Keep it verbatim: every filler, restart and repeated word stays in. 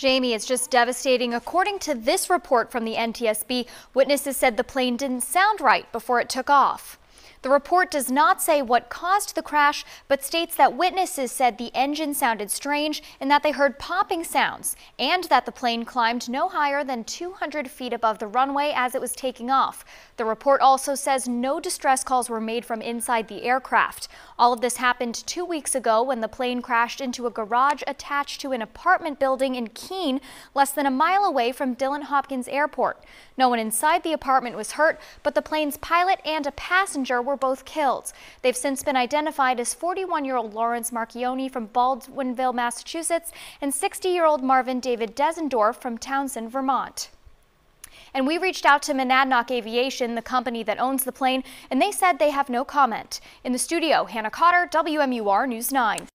Jamie, it's just devastating. According to this report from the N T S B, witnesses said the plane didn't sound right before it took off. The report does not say what caused the crash, but states that witnesses said the engine sounded strange and that they heard popping sounds, and that the plane climbed no higher than two hundred feet above the runway as it was taking off. The report also says no distress calls were made from inside the aircraft. All of this happened two weeks ago when the plane crashed into a garage attached to an apartment building in Keene, less than a mile away from Dillant Hopkins Airport. No one inside the apartment was hurt, but the plane's pilot and a passenger were both killed. They've since been identified as forty-one-year-old Lawrence Marcioni from Baldwinville, Massachusetts, and sixty-year-old Marvin David Desendorf from Townsend, Vermont. And we reached out to Monadnock Aviation, the company that owns the plane, and they said they have no comment. In the studio, Hannah Cotter, W M U R News nine.